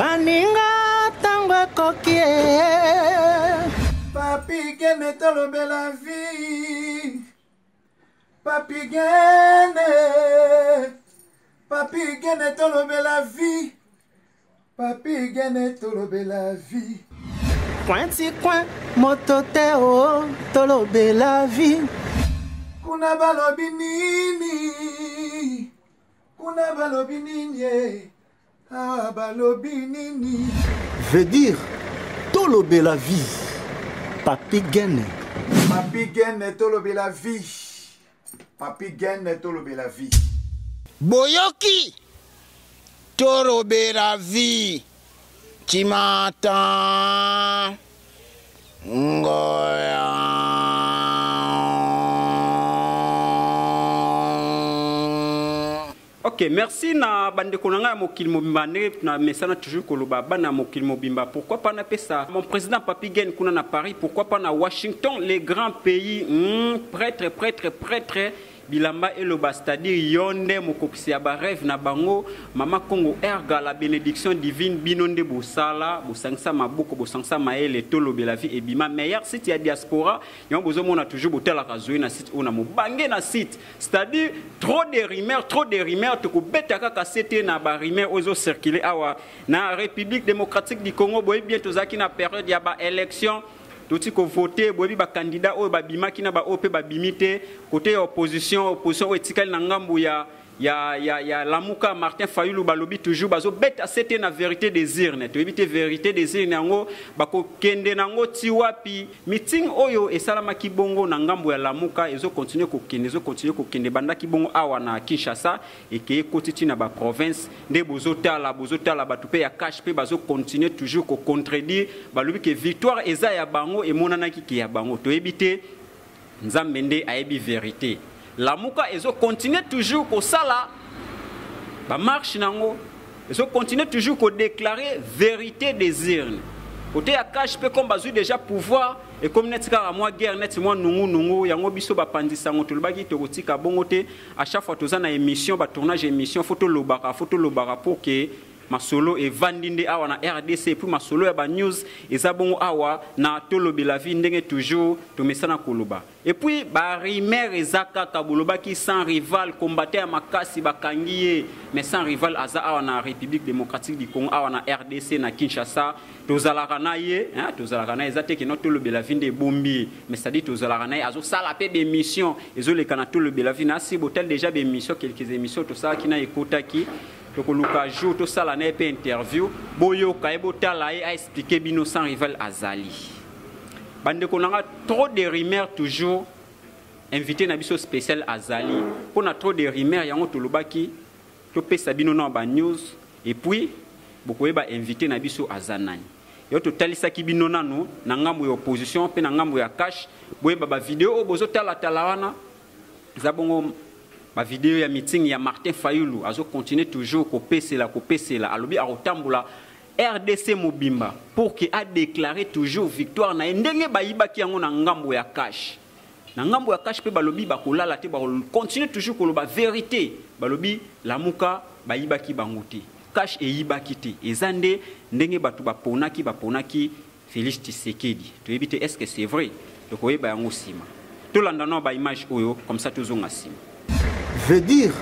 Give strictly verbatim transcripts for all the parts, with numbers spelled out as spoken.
Baninga tangwa kokie Papi gene Tolobelavie Papi gene Papi gene Tolobelavie Papi gene Tolobelavie Cointi coin mototeo Tolobelavie Kuna balobi nini Kuna balobi nini Ah, balobinini. Veut dire Tolobelavie. Papi gene. Papi gene Tolobelavie. Papi gene Tolobelavie. Boyoki. Tolobelavie. Tu m'entends. Ok, merci na bande konanga mokil mobimba na mesana toujours koloba bana mokil mobimba. Pourquoi pas na pesa? Mon président Papi Gene kuna na Paris, pourquoi pas na Washington, les grands pays, hmm, prêtre prêtre prêtre bilamba eloba, c'est-à-dire yonde mokokisi aba rêve na bango, mama Congo erga la bénédiction divine binonde bosala, bosangsa maboko, bosangsa maele Tolobelavie et bima meilleur site ya diaspora, yon bozomo na toujours botela kazoui na site ona mo bangé na site, c'est-à-dire trop de rimeurs, trop de rimeurs, toko beta kaka sete na ba rimeurs ozo circuler awa na République démocratique du Congo boy bientôt zaki na période ya ba élection. Touti ko voter bobi ba candidat o ba bimaki na ba O P ba bimité côté opposition opposition etikal na ngambu ya ya ya ya Lamuka Martin Fayulu ba lobi toujours bazo bête c'était na vérité des urnes to éviter vérité des urnes ngo ba ko kende nango ti wapi meeting oyo e salama ki bongo na ngambu ya Lamuka ezo continuer ko kende ezo continuer ko kende banda ki bongo awa na Kinshasa et ke kotiti na ba province nde bozo tala bozo tala ba tupe ya cash pe bazo continuer toujours ko contredire ba lobi ke victoire eza ya bango e monana ki ya bango to éviter nzambe nde ayebi vérité. Lamuka ezo continue toujours ko sala ba marche nango ezo continue toujours ko déclarer vérité des urnes côté ya cash pe comme bazu déjà pouvoir et comme netika la moi guerre net moi nungu nungu yango biso ba pandisa ngo tolobaki to kotika bongo te à chaque fois toza na émission ba tournage émission photo lobaka photo lobaka pour que Masolo et Vandinde awa na R D C pour Masolo et ba news et zabongo awa na Tolobelavie ndenge toujours to mesana koloba et puis ba rimer ezaka kaboloba ki sans rival combattant makasi bakangiye mais sans rival aza awa na République démocratique du Congo awa na R D C na Kinshasa tozalaka naye hein tozalaka naye ezate ke no Tolobelavie de bombi mais ça dit tozalaka naye azo sala pe be mission ezo le kana Tolobelavie na si botel déjà be mission quelques émissions to ça ki na ekota ki toko luka jour to sala na pe interview boyo ka ebotala e a expliquer bino sans rival azali bande konanga trop de rumeurs toujours invité na biso spécial azali on a trop de rumeurs yango to lobaki to pesa bino na ba news et puis bokoyeba invité na biso azanani yo to talisa ki bino nanu na ngambu ya opposition pe na ngambu ya cash boyeba ba vidéo bozo tala tala wana zabongo. Ma vidéo ya meeting ya Martin Fayulu azo continue toujours ko pesela ko pesela alobi a rotambola R D C mobimba pour que a déclaré toujours victoire na ndenge bayiba ki yango na ngambo ya cash na ngambo ya cash pe balobi ba kolala te ba continue toujours ko loba vérité balobi Lamuka bayiba ki banguti cash e yiba ki te ezande ndenge batu ba ponaki ba ponaki Felix Tshisekedi to ebite est-ce que c'est vrai donc oyeba yango sima to landana ba image oyo comme ça to zonga sima. Veut dire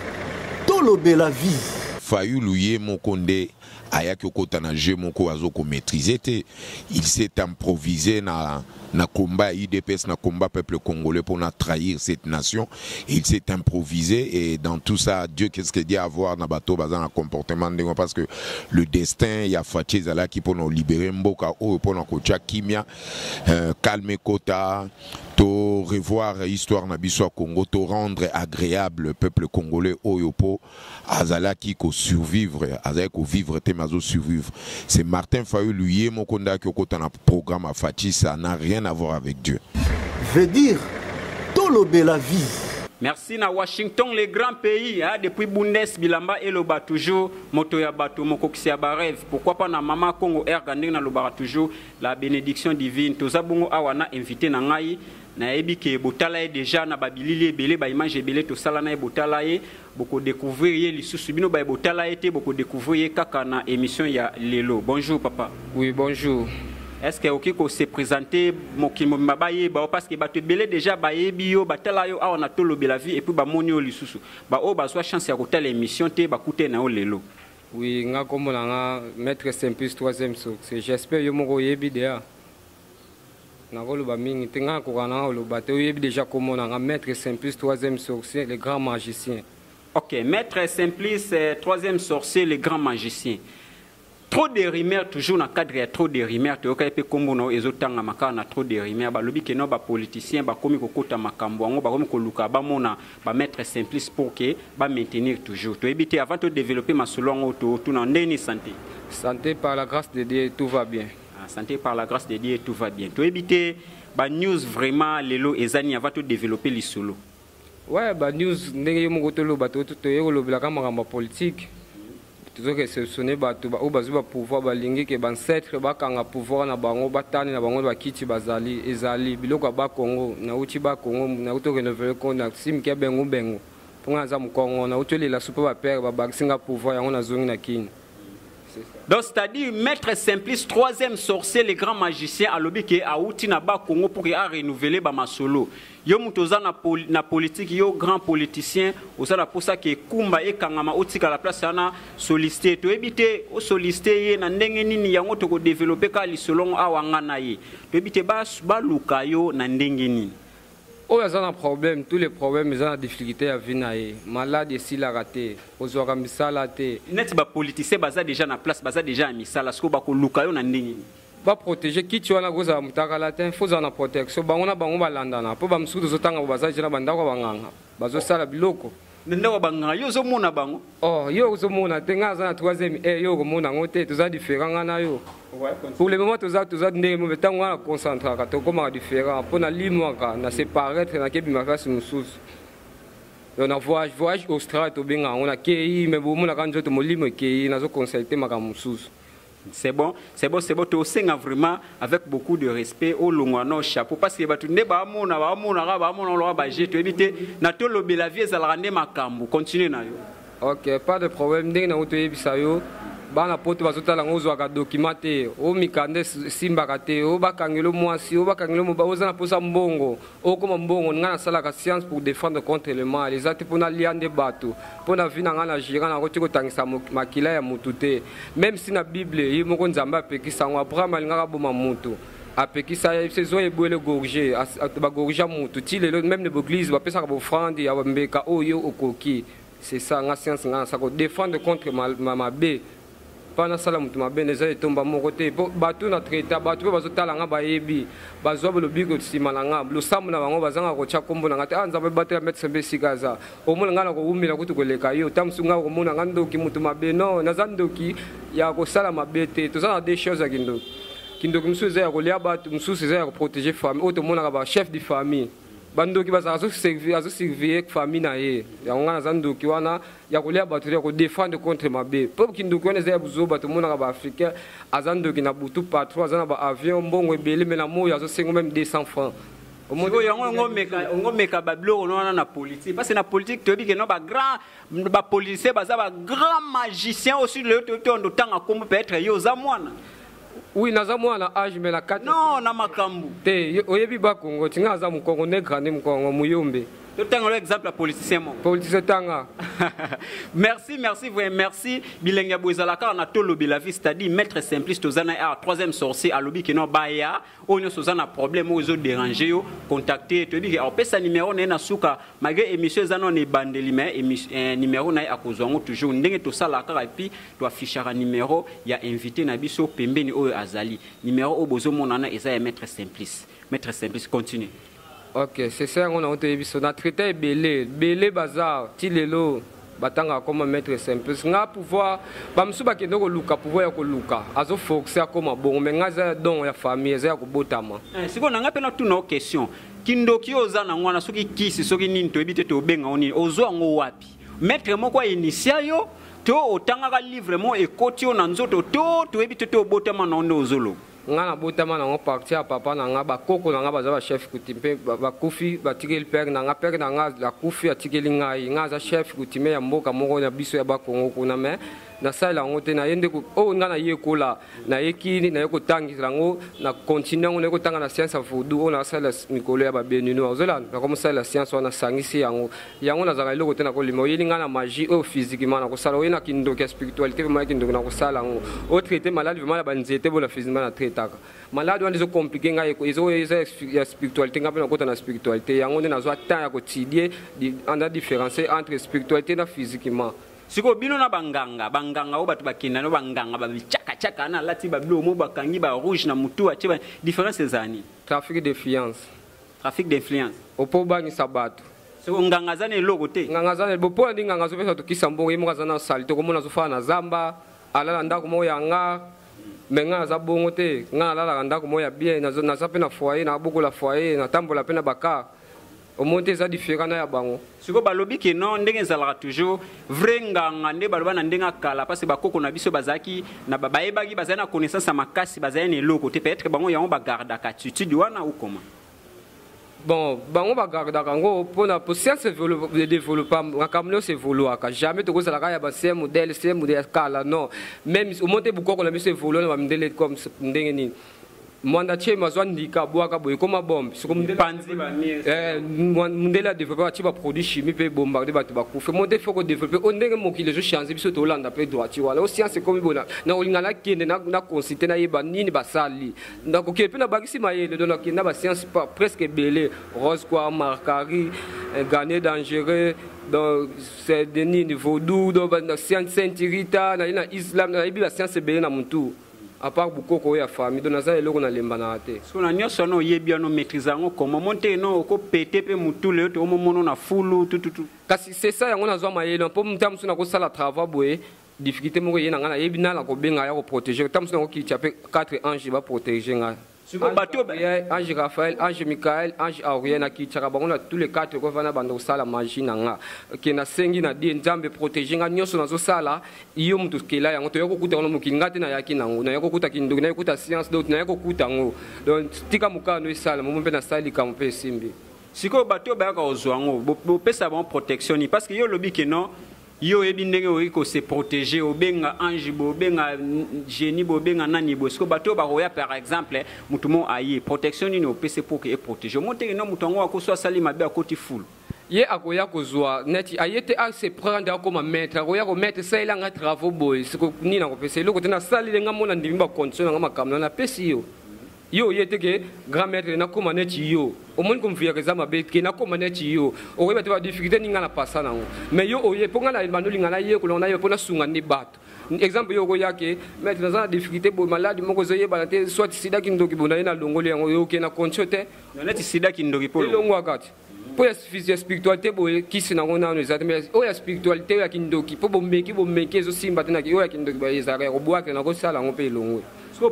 Tolobelavie. Fayulu Mokonde ayaki kota na jeu moko azoko maîtriser te. Il s'est improvisé na na combat U D P S na combat peuple congolais pour na trahir cette nation. Il s'est improvisé et dans tout ça Dieu qu'est-ce qu'il dit à voir na bato bazan na comportement ndengo parce que le destin ya Fatshi zala ki pour nous libérer mboka o pour na kocha kimia euh, calmer kota. To revoir histoire na biso ya Congo to rendre agréable peuple congolais oyopo azalaki ko survivre azalaki ko vivre te mazo survivre c'est Martin Fayulu ye mokonda ki okota na programme à Fatshi ça n'a rien à voir avec Dieu veut dire Tolobelavie. Merci na Washington les grands pays hein, depuis Bundes bilamba eloba toujours moto ya bato mokokisi ya bareve pourquoi pas na mama Congo erga ndenge na lobara toujours la bénédiction divine tozabongo awana invité na ngai na ebike botalaye déjà na babilili ebele ba image ebele to sala na botalaye boko découvrir lisusu bino ba botalaye te boko découvrir kaka na émission ya lelo. Bonjour papa. Oui, bonjour. Est-ce que OK ko se présenter mokimo mabaye ba parce que ba te belé déjà ba ebio ba talayo a na Tolobelavie et puis ba monio lisusu ba o ba soit chance ya ko tala émission te ba kouté na o lelo. Oui, nga komona nga maître Simpus troisième source. J'espère yo moko yebi déjà. Na voloba mingi tenga ko kana lo bato yebi déjà komona nga maître Simpus troisième sorcier le grand magicien. OK, maître Simplice troisième sorcier le grand magicien. Trop de rumeurs toujours dans cadre, trop de rumeurs to ka pe kombono ezotanga makana trop de rumeurs ba lobi keno ba politicien ba komi ko kota makambo ngo ba komi ko luka ba mona ba maître Simplice pour que ba maintenir toujours to éviter avant de développer ma solongo to tout na ndeni santé. Santé par la grâce de Dieu tout va bien. Ah, santé par la grâce de Dieu tout va bien. To éviter ba news vraiment lelo ezani avant de développer les solo. Ouais ba news ndenge mo ko to lo ba to to yelo lo bila kama kama politique. Donc c'est-à-dire maître Simplice troisième sorcier le grand magicien a lobby qui a outi na ba Congo pour a renouveler ba masolo yo mutoza na na politique yo grand politicien osala pour ça que kumba e kangama otika la place ana solliciter to éviter o solliciter ye na ndenge nini yango to ko développer ka lisolongo awanga na ye to éviter ba ba luka yo na ndenge nini oh ils ont un problème tous les problèmes ils ont des difficultés à venir malade et s'il a raté aux oramisal raté net ba politicien baza déjà na place baza déjà misala ce que ba ko luka yo na ndenge va protéger qui tu as la goza mutaka latin faut en protection ba ngona ba ngomba landana po ba msudu zotanga baza jina banda ko banganga bazo sala biloko ndenda banganga yo zo mona bango oh yo zo mona tenga za troisième eh yo ko mona ngote to za différent na yo pour le moment to za to za ndemo betango na concentrer ka to koma différent po na limwa ka na séparer na kebi makasi mususu on a voyage voyage au strat to benga on a kei mais bo mona kanzo to molimo kei na zo consulter makamususu. C'est bon, c'est bon, c'est bon. Tu as vraiment avec beaucoup de respect au long de nos chapeaux. Parce que tu n'es pas mon, pas mon, pas mon, pas mon, tu évites. Nato lobby la vie, ça la rende ma cambo. Continue na yo. Ok, pas de problème. Dès que nous te évisayo, bah na porte va sortir la grosse waga documenté. Oh mikande simbakate. Oh bah kangelo moasi. Oh bah kangelo mo bah osa na posa mbongo. Oh comme mbongo, on a la salle à science pour défendre contre le mal. Les actes pour na lier des bateaux. On a vu dans la Gironde, on a retiré tant que ça maquilla et moutouté. Même si la Bible, il me rend zamba peki ça on apprend malgré bon mamuto. A peki ça saison est beau le gorgé, à ba gorgé moutouti les même les églises, on peut ça pour frande et on met kao yo okoki. C'est ça, la science, ça qu'on défend contre ma bé. Pas na salam tu ma bé les gens tombent à mon côté. Bateau na traité, bateau baso talanga ba ebi, baso ba le bigot si malanga, le sam na bango bazanga kocha kombo na ngate anzabe bateau mettre sembe sikaza. Omulanga na ko umila ko tukole kayo, tamsunga ko mona ngando ki mutu ma bé non, na zandoki ya ko sala ma bé te. To ça des choses à kindo. Kindo kimsu ze ya ko lia bateau, msu ze ya ko protéger famille, auto mona ba chef de famille. Bandoki basa azo servir azo servir ek famille na ye ya ngana zandoki wana ya kolia bato ya ko défendre contre mabe pop kinduko ne za buzo bato mona ba africain azandoki na butu pa trois ans ba avion mbongo ebele mena moyo azo sengo même deux cents francs omo ya ngo meka ngo meka ba bloko wana na politique parce que na politique to bi ke no ba grand ba policier baza ba grand magicien aussi le tondo tanga kombo peut-être yo za mwana. Oui, nazamwana age mais la quatre non na makambu te oyebi ba Congo tinga zamu Congo ne grande mkongo muyombe to tanga l'exemple la politicien mon politicien tanga merci merci vous merci bilenga boezalaka na Tolobelavie c'est-à-dire maître Simplice tozana a troisième sorcier a lobby keno baya onyo sozana problème ozo déranger yo contacter te dire au pesa numéro na na suka malgré émission zanon e bandeli mais numéro na akozwango toujours ndenge to sala ka puis to affichera numéro ya invité na biso pembeni o Azali numéro obozo monana eza ya maître Simplice. Maître Simplice continue. OK, c'est ça on a honte biso na traité belé belé bazar tilelo batanga comme maître Simplice nga pouvoir ba msuba kendo ko luka pouvoir ya ko luka azo foxer comme bon mais nga za don ya famille za ko botama. Si ko na nga pena tout na question kindoki oza na ngwana soki kisi soki nini to ebite to benga oni ozo ngo wapi maître moko initial yo to otanga livre mo ekoti na nzoto to to ebite to botama na ndo zolo. nga botama na parti à papa nga ba koko nga ba chef kutimpe ba kufi ba tigel père nga père nga la kufi a tigeli ngai nga za chef kutime ya mboka moko na biso ya ba Kongo kuna me na sala ngote na yende ko o nga na yekola na yekini na yekotangisa ngo na continue ngo na yekotanga na science vodu o na sala mikolo ya ba benino ozola na komo sala science wana sangisi yango yango na zaka iloko tena ko limo yeli nga na magie o physiquement na ko sala yena kindoka spiritualité vraiment kindoka na ko sala ngo o traiter malade vraiment ba nzete bo la physiquement na traiter malade wana zo compliqué nga ezo ya spiritualité nga pena ko tana spiritualité yango na zo temps ya ko tidie anda différencier entre spiritualité na physiquement. Si vous avez banganga, banganga, banganga, banganga, tchaka tchaka, na lati bablo mo bakangi ba rouge na mutu achiba différence ezani. Trafic d'influence. Trafic d'influence. Opo bangi sabato. Si vous nganga zane lo côté. Nganga zane bopo ndi nganga zopesa to kisambo yemo kazana salito ko mona zofa na zamba, ala ndako mo yanga, menga za bongo te, ngala la ndako mo ya bien na na sape na foyer na boko la foyer na tambola pena baka. Au monté ça différent na bango siko balobi ke non ndenge zalaka toujours vrai nganga nde baloba na ndenga kala parce que bakoko na biso bazaki na babaebaki bazana connaissance sa makasi bazana eloko te peut-être bango yango ba garda ka attitude wana ou comment bon bango ba garda kango pona pour science de développement kamlo se vouloir ka jamais to ko zalaka ya ba c'est modèle c'est modèle kala non même au monté bukoko na biso vouloir na ba mdele comme ndenge ni Mwanda tche mazwan ndika bwaka boye koma bombe siko mpanzi ba nie eh mundela developer tche ba produit chimie pe bombarder ba kufa monde faut ko developer on ndenge mokile je change biso to landa pe droit wala o science comme bona na olingala kende na na consulter na yeba nini basali ndako ke pe na bakisi mayele donc na ba science pas presque belé rose quoi marcari gagner dangereux donc c'est des niveaux doux donc na science sainte Rita na na islam na bi la science belé na mutu. À part beaucoup de familles, on a des gens qui ont des maladies. On a des gens qui ont des maîtrises, comme on monte, on a pété, on a tout, tout, tout. C'est ça, on a des gens qui ont des travail, difficulté, on a des gens qui ont protéger. Tant qui quatre anges va protéger. Ange Raphaël, Ange Michael, Ange Aurélien, qui on a tous les quatre qui ont des magie, qui ont cinq na dix ans de protéger, qui ont des gens qui ont des gens qui ont des gens qui ont des gens qui ont des gens qui ont des gens qui ont des gens qui ont des gens qui ont des gens qui ont des gens qui ont yo ebindenge oriko se protéger obenga ange bobenga génie bobenga nani bosko bato baroya par exemple mutumo aye protection ni no pc pour que protéger monte no mutongo akoso sali mabe akoti full ye akoya kozwa neti ayete a se prendre comme maître akoya ko maître ça il a travaux boy siko ni na ko pc loko tena sali lenga mona ndimba condition nga makamna na pc yo yo yete ke grand maître na ko maneti yo au moins comme via examen bête qui n'a pas maneti yo au va te difficulté ninga na passa nango mais yo oyé ponga la manolinga na ye ko na yo pona sunga ni bat exemple yo ko yake maître na difficulté bo malade moko zo yeba te soit sida ki ndoki bona na longole yango yo ke na conchote na neti sida ki ndoki polo longo akati pour la spiritualité bo ki sina ngona no exactement o ya spiritualité ya ki ndoki po bombeki bombeki zo simba tena ki yo ya ki ndoki ba ezare ko boaka na ko sala ngo pe longo.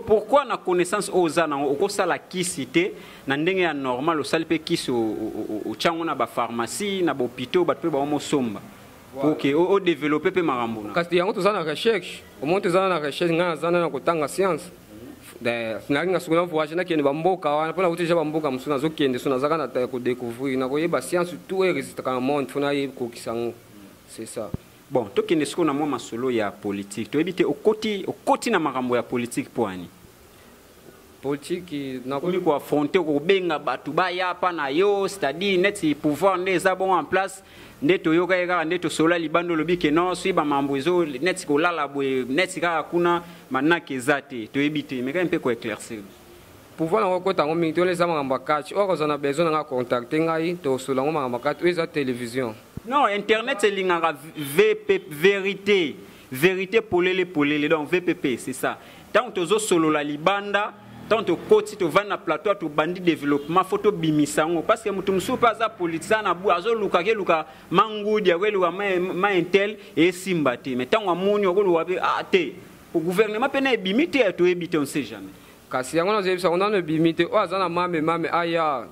Pourquoi na connaissance aux ans au sala kisité na ndenge ya normal au salpe kiso au chango na ba pharmacie na ba hôpital ba pe ba mo somba OK au développer pe marambona kasi yango to zana recherche au monte zana na recherche nga zana na kotanga science da sinanga sukuna voyage na kende ba mboka wana pona kuti jaba mboka musuna zo kende sona zaka na ta ko découvrir na ko yeba science tout est résiste ka monde fona yeba ko kisango c'est ça. Bon, toi qui ne suis pas moi solo ya politique, tu habites au côté, au côté na marambo ya politique pour ani. Politique, na kuli ko affronter ko benga batu ba ya pa na yo, c'est-à-dire net si pouvoir les abon en place, net to yoka yaka net to sola libando lobi ke non si ba mambozo net ko lala boy net ka kuna manake zate, tu habites mais quand un peu ko éclaircir. Pouvoir on côté on minto les marambo catch, or on a besoin na contacter ngai to sola marambo catch ou za télévision. Non, internet c'est l'ingara V P P vérité, vérité polélé polélé donc V P P c'est ça. Tant que tu solo la libanda, tant que tu vas na plateau tu bandit développement photo bimisango parce que mutum soupa za politique na bu azo luka ke luka mangudi ya welu wa ma intel et simbati. Mais tant on moni ko wa ah té. Au gouvernement pena e bimité to ebité on sait jamais. Kasi yango na zebisa on na bimité o azana mame mame aya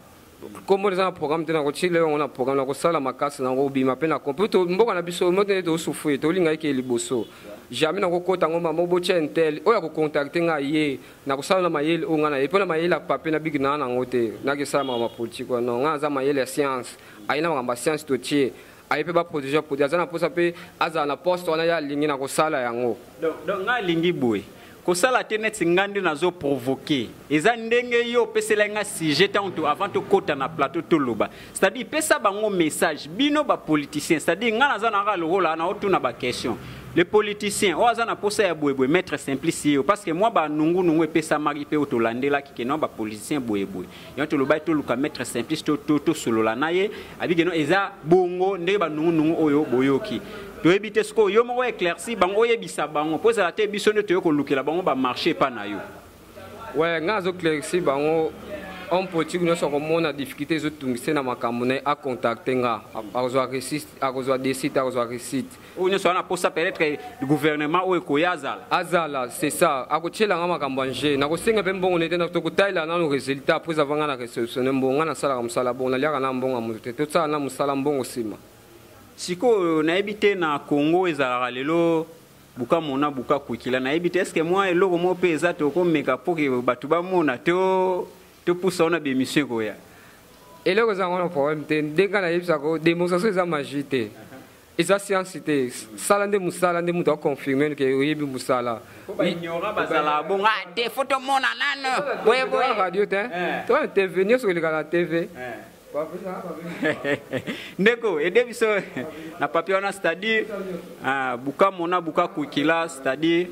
Comme les gens programme dans on a programme dans ça la macasse dans robi ma peine à comprendre mboko na biso mo tene to souffrir to linga ke liboso jamais na ko kota ngoma mo botia intel o ya ko contacter nga ye na ko sala mayele o nga na epo na mayele pape na big na na ngote na ke sama ma politique non nga za mayele science aina ngamba science to tie aipe ba protéger pour dire na posa pe aza na poste on ya lingi na ko sala yango donc donc nga lingi boy ko sala te net ngandi na zo provoquer eza ndenge yo pesela nga sujet tanto avant to kota na plateau to loba c'est-à-dire pesa bango message bino ba politicien c'est-à-dire nga na za na nga lo la na otuna ba question les politiciens o za na posa ya boyeboy maître simplice parce que moi ba nungu nungu pesa mari pe to landela kike non ba politicien boyeboy yon to loba to luka maître simplice to to solola na ye abige non eza bongo ndenge ba nungu nungu oyo boyoki. Tu es bité sco, yo m'aurait éclairci, bango yebisa bango, pose la tête bisonne te yoko luke la bango ba marché pa na yo. Ouais, ngazo éclairci bango on politique nous sommes mon difficulté zo tungise na makamone a contacter nga, a zo récite, a zo décide, a zo récite. Ou nous sommes na posa peut-être le gouvernement ou ekoyazal. Azala, c'est ça. A ko tshela nga makambanje, na ko senga pe mbongo nete na to ko taila na le résultat après avant nga na réceptionner mbongo na sala kamsala bon na liaka na mbongo mote. Tout ça na musala mbongo sima. Siko na habité na Congo ezalaka lelo buka mona buka kuikila na habité est-ce que moi eloko mo pe zato ko meka poke batu ba mona to to poussa na be mission ko ya eloko zango na problème te ndeka na yipsa ko démonstration za majité eza science te sala nde musala nde muto confirmer que yibi musala ignora bazala bonga des photos mona nana boye boye radio te toi tu es venu sur le canal T V Ndeko, aidez biso na papier on a c'est-à-dire ah buka mona buka kukila c'est-à-dire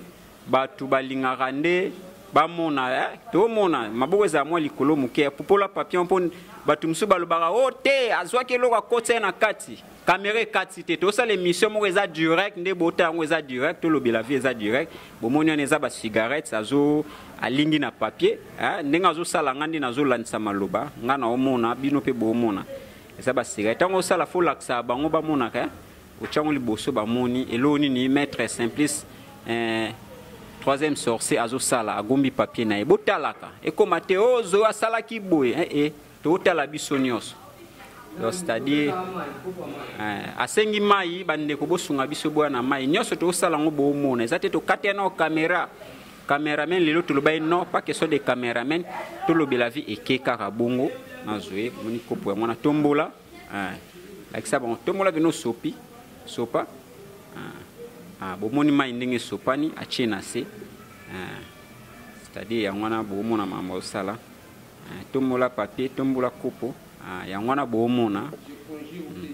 batu balinga rande ba mona to mona maboko za mwa likolo muke popola papier pon batu msu balobaka o te azwa ke loko kotse na kati caméra kati te to sala émission mo eza direct nde botango eza direct to Tolobelavie eza direct bomoni on eza ba cigarette azo alingi na papier hein ndinga azo sala ngandi nazo landisa maloba ngana omona bino pe bomona eza ba cigarette tango sala fo laksa bango ba mona ka o chango liboso ba moni eloni ni maître simplice euh troisième sorcier azo sala agombi papier na ebotalaka e komate ozo asala ki boye eh eh to tala bisonios c'est-à-dire à cinq mai bande ko bosunga biso bwana mai nyoso to sala ngo bomona eza te to katena caméra caméraman lelo to lobai non pas question de caméraman Tolobelavie ekeka ka bongo nazwe moni kopo ya mwana tombola ah like ça bon tombola bino sopi sopa ah bomoni mai ndenge sopani a chena se ah c'est-à-dire ya mwana bomona mama osala tombola papier tombola kopo ah yangwana bomona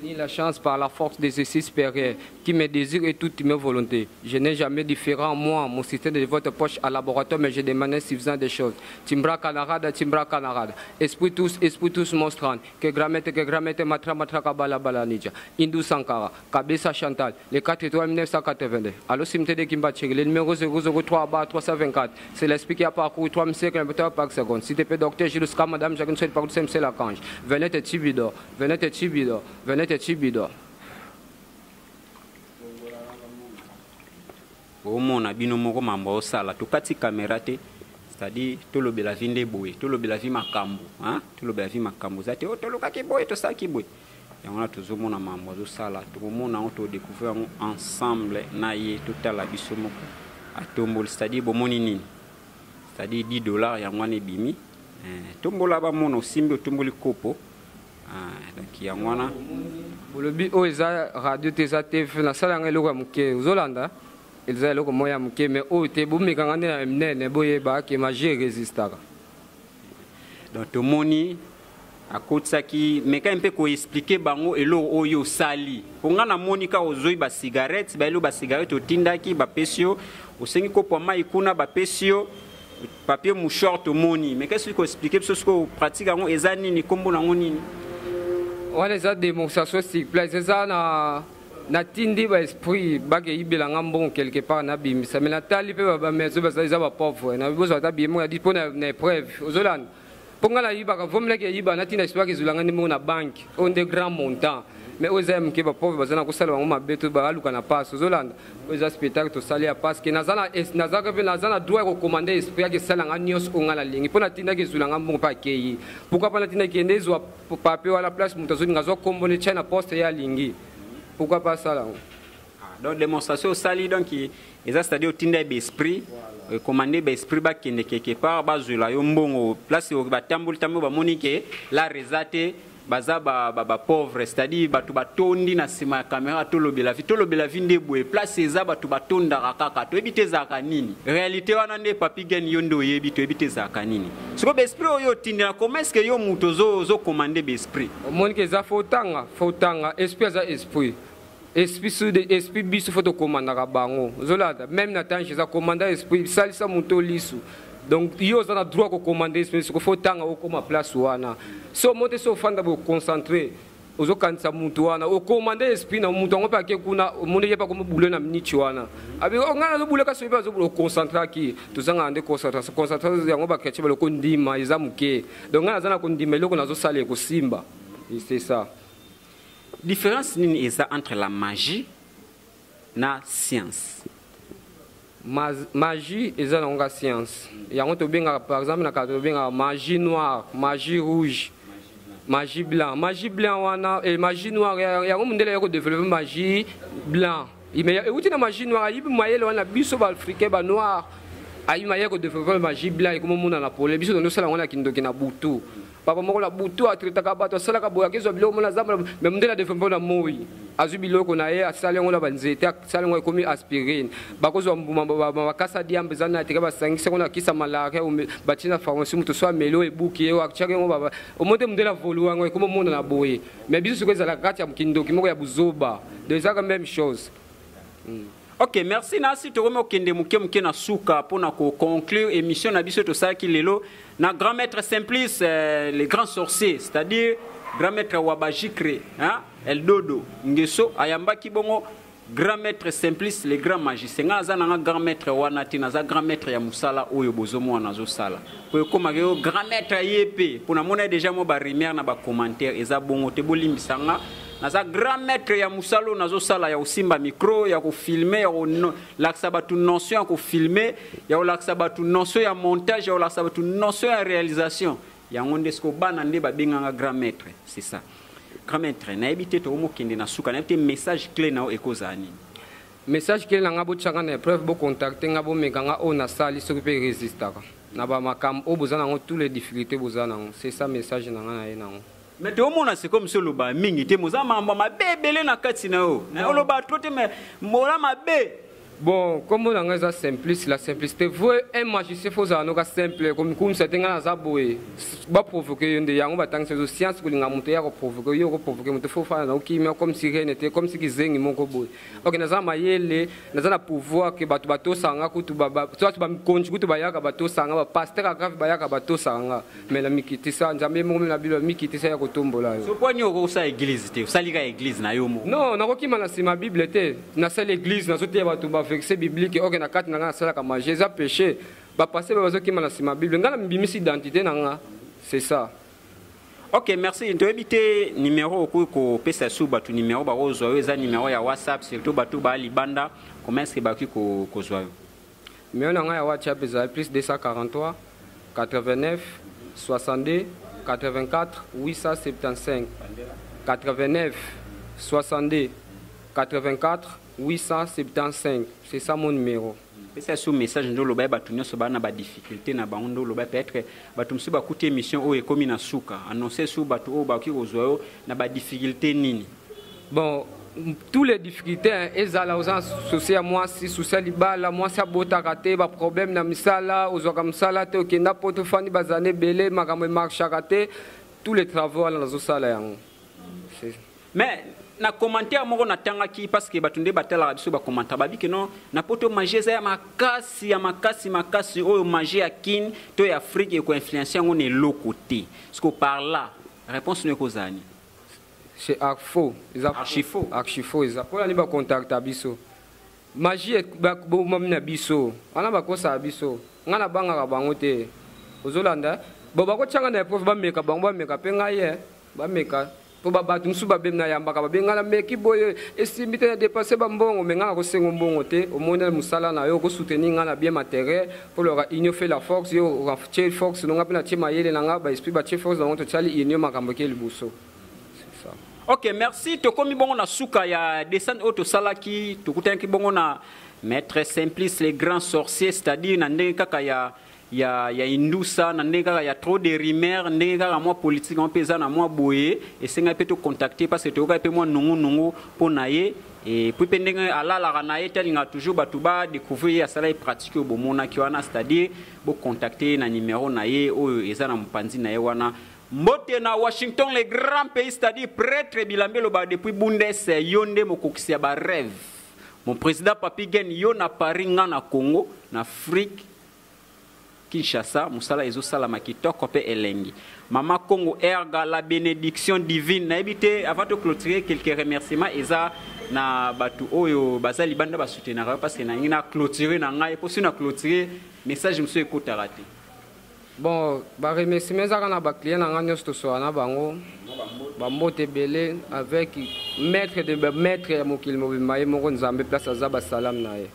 ni la chance par la force des espérés qui me désire et toutes mes volontés. Je n'ai jamais différent, moi, mon système de votre poche à laboratoire, mais je demande suffisant des choses. Timbra canarada, timbra canarada. Esprit tous, esprit tous monstrant. Que gramette, que gramette, matra, matra, kabala, balanija. Indou Sankara, Kabessa Chantal, le quatre trois mille neuf cent quatre-vingt-deux. Allo cimetière de Kimbachiri, le numéro zéro zéro trois barre trois cent vingt-quatre. C'est l'esprit qui a parcouru trois mille cinq cents mètres par seconde. Si tu peux, docteur Gilles K, madame Jacques, nous par le la cange. Venez te tibidor, venez te tibidor, venez te tibidor. Omo na bino moko mamba osala tokati caméra te c'est-à-dire Tolobelavie nde boye Tolobelavie makambo hein Tolobelavie makambo zate o toloka ki boye to sa ki boye yango na tozomo na mamba osala tokomona on to découvrir ensemble na ye total abiso moko atombol c'est-à-dire bomoni nini c'est-à-dire dix dollars yango na bimi tombola ba mono simbi tomboli kopo ah donc yango na bolobi o eza radio teza tv na sala ngelo kwa muke uzolanda. Ils ont comme moyen mais donc tout moni à côté qui mais quand peut expliquer bango elo oyo sali. Ponga na monika ozoi ba cigarette, ba elo ba cigarette otinda ki ba pesio, osengi ko poma ikuna ba pesio, papier mouchoir tout moni. Mais qu'est-ce qu'on expliquer parce que pratique ngo ezani ni kombo na ngonini. Voilà les démonstrations s'il plaît, c'est ça na Natindi ba esprit bage ibelanga mbon quelque part na bimisa mais natali pe ba mezo ba za ba pauvre na bozo ta bimo ya dipo na preuve ozolan ponga la yiba ka vomela ke yiba natina esprit ke zulanga ni mo na bank on de grand montant mais aux hommes qui sont pauvres, ils ont salé ma bête, ils ont passé aux Hollandais, ils ont spectacle tout salé à parce que nazana nazana doit recommander esprit que salé en nios on a la ligne. Pour la tina que zulanga mon pas accueilli. Pourquoi pas la tina qui n'est soit papier à la place mutazuni ngazo combiner chaîne à poste et à lingi. Pourquoi pas ça là? Donc démonstration salée donc qui est à c'est-à-dire tina d'esprit. Commandé par esprit bas qui ne quelque part bas je la yombongo place au bas tamboul tamboul bas monique la résaté baza bas bas pauvre c'est-à-dire bas tout bas tondi na sima caméra Tolobelavie Tolobelavie ndeboué place eza bas tout bas tonda rakaka tu ébites zakanini réalité on a des papi gagne yondo ébites tu ébites zakanini ce que esprit oyo tinda comment est-ce que yo mutozo zo commandé par esprit monique za fautanga fautanga esprit za esprit esprit sous des esprits bisous faut commander à bango zolada même n'attend chez un commandant esprit sali ça monte au lissou donc ils ont le droit de commander esprit ce qu'il faut tanga au comme place ou ana si on monte sur fanda pour concentrer aux autres quand ça monte ou ana au commander esprit na monte on pas que kuna monde y a pas comme boulot na mini chuana avec on a le boulot quand c'est pas le concentrer qui tout ça on a des concentration concentration on va créer le condi mais ils ont ok donc on a zana condi mais le qu'on a zo sali au simba c'est ça. Différence entre la magie et la science. Ma, magie et la science. Il y a par exemple la magie noire, magie rouge, magie blanc, magie blanc et magie noire. Il y a un monde qui développe magie blanc. Il y a une magie noire. Il y a un biseau africain noir. Il y a un développement magie blanc. Il y a un monde qui développe la magie blanc. Papa moko la butu atrita kabato sala kaboya kizo bilo mona zamba mais mndela defembo na moyi azubilo ko na ye asalengo la banzete asalengo komi aspirine bakozo mbuma bakasa diambe zana atika basangisa kona kisa malaka batina pharmacie muto so melo ebuki ye akchake ngo baba omonde mndela volwa ngo komo mona na boye mais biso kweza la kati ya mkindo kimoko ya buzoba de ça même chose. Ok, merci Nasi. Tout le monde qui est en souka pour conclure l'émission na biso to sa ki lelo na grand maître Simplice le grand sorcier, c'est-à-dire grand maître Wabajikre, hein, El Dodo, Ngeso, Ayamba Kibongo, grand maître Simplice le grand magicien. Ngaza na grand maître Wanati na za grand maître ya musala oyo bozomo na zo sala. Ko koma yo grand maître Yep pour na mona déjà mo ba rimer na ba commentaire eza bongo te bolimbisanga. Naza grand maître ya musalo nazo sala ya usimba micro ya ko filmer ya laksa batu notion ya ko filmer ya laksa batu notion ya montage ya laksa batu notion ya réalisation ya ngondesko bana nde ba benganga grand maître c'est ça grand maître na ebité to mo kende na suka na ebité message clé na ekozani message clé na ngabo tsanga na preuve bo contacter ngabo mekanga ona sali so pe résister na ba makam obozana ngo tous les difficultés bozana ngo c'est ça message na ngana na ngo. Mais tout le monde c'est comme ça le bas mingi te moza mama ma bébé na katinao na le bas trop te mais mora ma bé bon comme on a ça simplicité la simplicité vrai un magicien faut ça noka simple comme comme certains na za boy ba provoquer yende yango ba tant que science ko linga monte ya ko provoquer yo ko provoquer monte faut faire na ki mais comme si rien n'était comme si ki zengi moko boy ok na za mayele na za na pouvoir que bato bato sanga ko tu baba soit ba mikonji ko tu ba yaka bato sanga ba pasteur grave ba yaka bato sanga mais la mikitisa nzambe mo na bilo mikitisa ya ko tombola yo so ponyo ko sa église te sa lika église na yo mo non na ko ki mana sima bible te na sa l'église na so te bato verset biblique ok na kati na nga sala ka magie za péché ba passer ba zo ki mana sima bible ngala mbimisi identité na nga c'est ça. Ok, merci. Nous habité numéro ko pesa sou batu numéro ba ko zo eza numéro ya WhatsApp surtout batu ba libanda comment est-ce que ba ki ko ko zo mais on nga ya WhatsApp za plus deux cent quarante-trois quatre-vingt-neuf soixante-deux quatre-vingt-quatre huit cent soixante-quinze quatre-vingt-neuf soixante-deux quatre-vingt-quatre huit cent soixante-quinze c'est ça mon numéro. C'est ce message nous le bail batunyo soba na ba difficulté na bango le bail peut-être batumsu ba kouté émission o ekomi na souka annoncer sou batu o ba ki kozwa na ba difficulté nini. Bon tous les difficultés ezala oza social moi si social ibala moi ça bota raté ba problème na misala ozo comme sala te okenda portefani bazane belé makamwe marche raté tous les travaux na zo sala yango. Mais na commentaire moko na tanga ki parce que batunde batala biso ba commentaire ba bi que non na poto manger za ya makasi ya makasi makasi oyo manger ya kin to ya Afrique e ko influencer on est l'autre côté ce que par là réponse ne kozani c'est archifaux ils archifaux archifaux ils pour aller ba contact biso magie ba bomam na biso ana ba kosa biso ngana banga ka bango te ozolanda bo ba ko tsanga na prof ba meka bango ba meka pe ngaye ba meka pour battre nous sous babem na yamba ka benga na meki boye estimité na dépasser bambongo menga ko sengo mbongo te au monde musala na yo ko soutenir na bien matériel pour leur union fait la force yo rafter force non apena tima yele na nga ba esprit ba chef force dans notre chali union makambo ke libuso. C'est ça. OK, merci. To komi bongo na suka ya descend auto sala ki to kutenki bongo na maître Simplice les grands sorciers, c'est-à-dire na ndeka ka ya il y a Indoussa, il y a trop de rumeurs, il y a politique, on peut boyer et c'est un peu de contacter parce que tu as un peu moins de pour nayer et puis à la la naye tel il a toujours batuba découvrir à cela et pratiquer au bon moment qui on a c'est-à-dire pour contacter un numéro naye ou ils en ont pensé naye wana Motena Washington les grands pays c'est-à-dire prêtre Bilambé le bas depuis Bundes yonde mokoksi ba rêve mon président Papi Gen yon a Paris na Congo na Afrique Kinshasa, Moussala Ezo Salamakito, Kopé Elengi. Maman Congo erga la bénédiction divine. N'habite avant de clôturer quelques remerciements. Eza na batu oyo basali banda basutenara parce que na ina clôturer na ngai pour si na clôturer message monsieur écoute raté. Bon, ba remerciements za na ba client na ngai to so na bango. Ba moté belé avec maître de maître Mokil Mobimay Moko Nzambe place za ba salam na ye.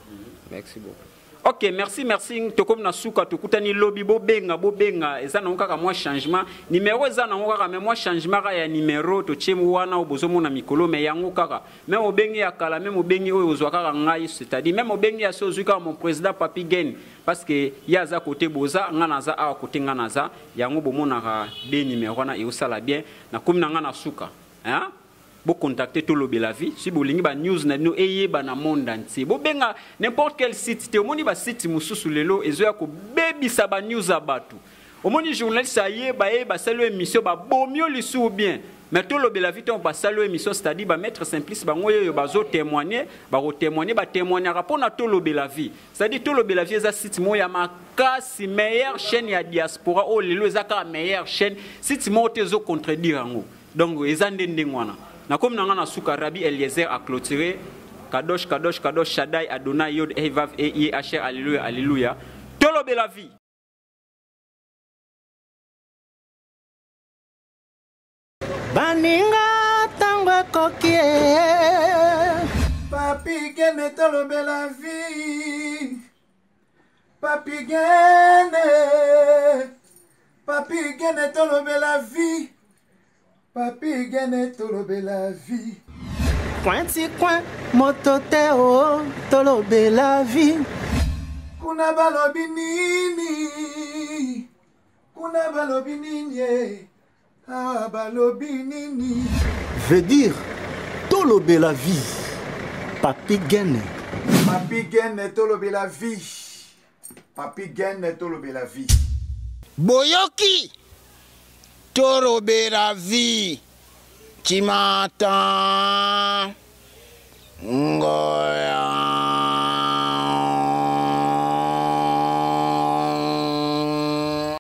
Merci beaucoup. OK, merci, merci. Tokom na souka tokutani lobby bo benga bo benga eza na kaka moi changement numéro eza na kaka mais moi changement ya numéro to chemu wana obozomo na mikolo mais yango kaka même obengi ya kala même obengi oyo ozwa kaka ngai c'est-à-dire même obengi ya sozuka mon président Papi Gen parce que yaza côté boza ngana za a côté ngana za yango bomona ka be numéro na e osala bien na komi na ngana souka hein vous contactez Tolobelavie si vous avez news na nous ayez dans monde entier vous benga n'importe quel site te moni ba site musu sulelo ezo ya ko baby sa ba news abatu au moni journaliste ayé ba ayé ba salu émission ba bomio lisu bien mais Tolobelavie on ba salu émission c'est-à-dire ba maître Simplice ba ngoyo ba zo témoigner ba ko témoigner ba témoigner rapport na Tolobelavie c'est-à-dire Tolobelavie za site mo ya makasi meilleure chaîne ya diaspora o lelo za ka meilleure chaîne site mo te zo contredire ngo donc ezande ndengwana na comme nanga na souka Rabi Eliezer a clôturé Kadosh Kadosh Kadosh Shaddai Adonai Yod Evav Eih Alléluia Alléluia Tolobelavie. Baninga tango kokie Papi Gen Tolobelavie Papi Gen Papi Gen Tolobelavie Papi Gen Tolobelavie. Cointi coin, mototeo, Tolobelavie. Kuna balobinini, kuna balobinini, ah balobinini. Veut dire Tolobelavie. Papi Gen. Papi Gen Tolobelavie. Papi Gen Tolobelavie. Boyoki. Tolobelavie, tu m'entends? Ngoya.